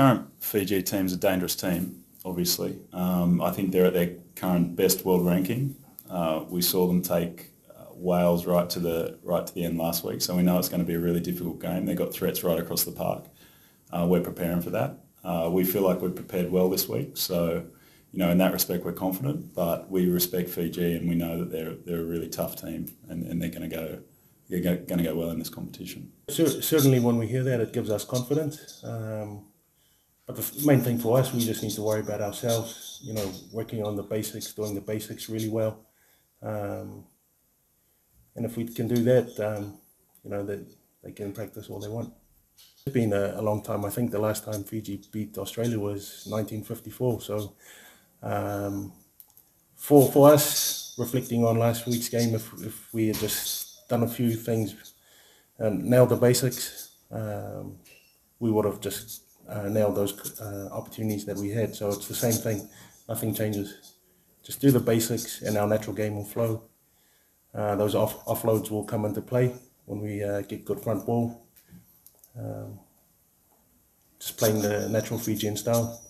current Fiji team's a dangerous team, obviously. I think they're at their current best world ranking. We saw them take Wales right to the end last week, so we know it's going to be a really difficult game. They've got threats right across the park. We're preparing for that. We feel like we've prepared well this week, so you know, in that respect we're confident, but we respect Fiji and we know that they're a really tough team and they're going to go well in this competition. Certainly when we hear that, it gives us confidence. But the main thing for us, we just need to worry about ourselves, you know, working on the basics, doing the basics really well. And if we can do that, you know, they can practice all they want. It's been a long time. I think the last time Fiji beat Australia was 1954. So for us, reflecting on last week's game, if we had just done a few things and nailed the basics, we would have just nailed those opportunities that we had. So it's the same thing. Nothing changes. Just do the basics and our natural game will flow. Those offloads will come into play when we get good front ball. Just playing the natural Fijian style.